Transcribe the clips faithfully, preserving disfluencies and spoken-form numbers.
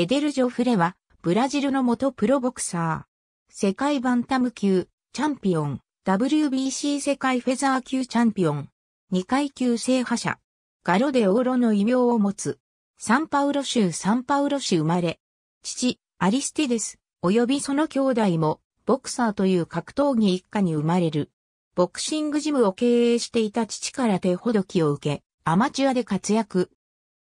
エデルジョ・フレは、ブラジルの元プロボクサー。世界バンタム級、チャンピオン。ダブリュービーシー 世界フェザー級チャンピオン。にかい級制覇者。ガロ・デ・オーロの異名を持つ。サンパウロ州サンパウロ市生まれ。父、アリスティデス、及びその兄弟も、ボクサーという格闘技一家に生まれる。ボクシングジムを経営していた父から手ほどきを受け、アマチュアで活躍。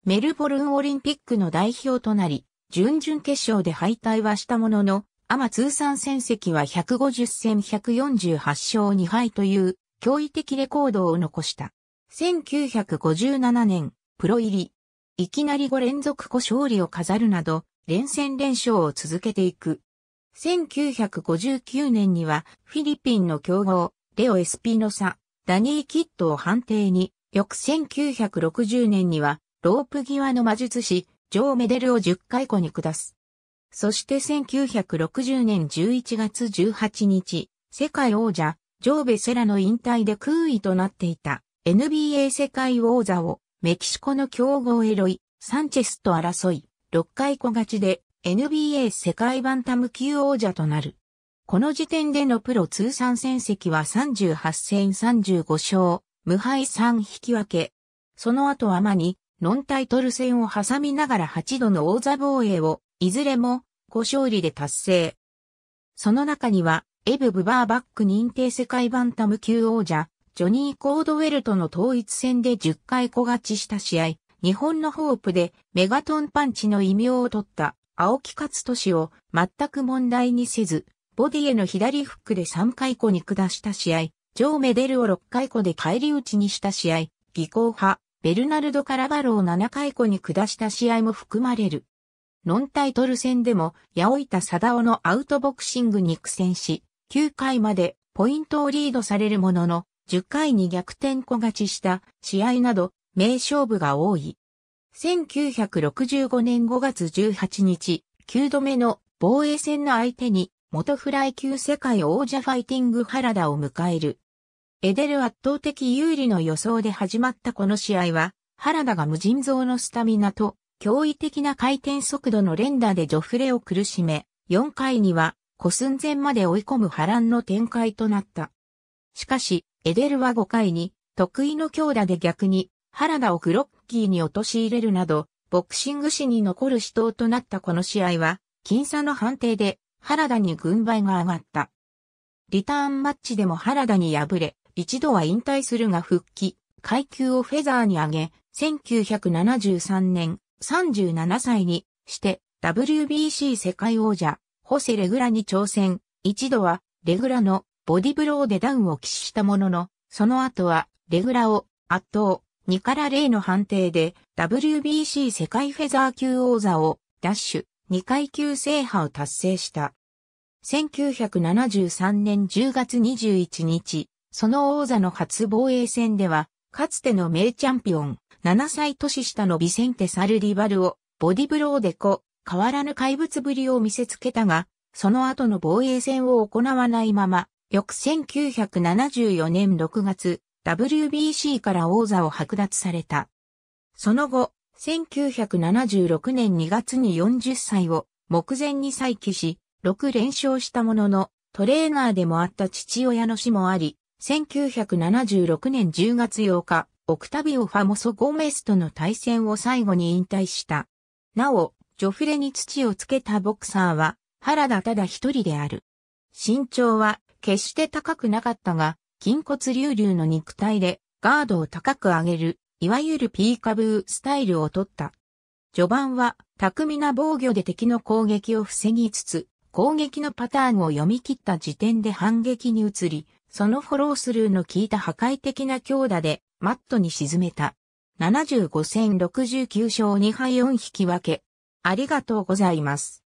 メルボルンオリンピックの代表となり、準々決勝で敗退はしたものの、アマ通算戦績はひゃくごじゅう戦ひゃくよんじゅうはち勝に敗という驚異的レコードを残した。せんきゅうひゃくごじゅうなな年、プロ入り。いきなりご連続個勝利を飾るなど、連戦連勝を続けていく。せんきゅうひゃくごじゅうきゅう年には、フィリピンの強豪、レオ・エスピノサ、ダニー・キッドを判定に、翌せんきゅうひゃくろくじゅう年には、ロープ際の魔術師、ジョー・メデルをじゅっ回固に下す。そしてせんきゅうひゃくろくじゅう年じゅういちがつじゅうはち日、世界王者、ジョー・ベセラの引退で空位となっていた エヌビーエー 世界王座を、メキシコの強豪エロイ・サンチェスと争い、ろっ回固勝ちで エヌビーエー 世界バンタム級王者となる。この時点でのプロ通算戦績はさんじゅうはち戦さんじゅうご勝、無敗さん引き分け。その後はまに、ノンタイトル戦を挟みながらはち度の王座防衛を、いずれも、ご勝利で達成。その中には、エブ・ブバーバック認定世界バンタム級王者、ジョニー・コードウェルとの統一戦でじゅっ回固勝ちした試合、日本のホープでメガトンパンチの異名を取った青木勝利を全く問題にせず、ボディへの左フックでさん回固に下した試合、ジョー・メデルをろっ回固で返り討ちにした試合、技巧派、ベルナルド・カラバロをなな回固に下した試合も含まれる。ノンタイトル戦でも、八百板貞夫のアウトボクシングに苦戦し、きゅう回までポイントをリードされるものの、じゅっ回に逆転固勝ちした試合など名勝負が多い。せんきゅうひゃくろくじゅうご年ごがつじゅうはち日、きゅう度目の防衛戦の相手に元フライ級世界王者ファイティング原田を迎える。エデル圧倒的有利の予想で始まったこの試合は、原田が無尽蔵のスタミナと驚異的な回転速度の連打でジョフレを苦しめ、よん回には小寸前まで追い込む波乱の展開となった。しかし、エデルはご回に得意の強打で逆に原田をグロッキーに陥れるなどボクシング史に残る死闘となったこの試合は僅差の判定で原田に軍配が上がった。リターンマッチでも原田に敗れ一度は引退するが復帰、階級をフェザーに上げせんきゅうひゃくななじゅうさん年さんじゅうなな歳にして ダブリュービーシー 世界王者ホセ・レグラに挑戦、一度はレグラのボディブローでダウンを喫したものの、その後は、レグラを圧倒、にからゼロの判定で、ダブリュービーシー 世界フェザー級王座を、奪取、に階級制覇を達成した。せんきゅうひゃくななじゅうさん年じゅうがつにじゅういち日、その王座の初防衛戦では、かつての名チャンピオン、なな歳年下のビセンテ・サルディバルを、ボディブローでこ、変わらぬ怪物ぶりを見せつけたが、その後の防衛戦を行わないまま、翌せんきゅうひゃくななじゅうよん年ろく月、ダブリュービーシー から王座を剥奪された。その後、せんきゅうひゃくななじゅうろく年に月によんじゅっ歳を目前に再起し、ろく連勝したものの、トレーナーでもあった父親の死もあり、せんきゅうひゃくななじゅうろく年じゅう月よう日、オクタビオ・ファモソ・ゴメスとの対戦を最後に引退した。なお、ジョフレに土をつけたボクサーは、原田ただ一人である。身長は、決して高くなかったが、筋骨隆々の肉体でガードを高く上げる、いわゆるピーカブースタイルを取った。序盤は巧みな防御で敵の攻撃を防ぎつつ、攻撃のパターンを読み切った時点で反撃に移り、そのフォロースルーの効いた破壊的な強打でマットに沈めた。ななじゅうご戦ろくじゅうきゅう勝に敗よん引き分け。ありがとうございます。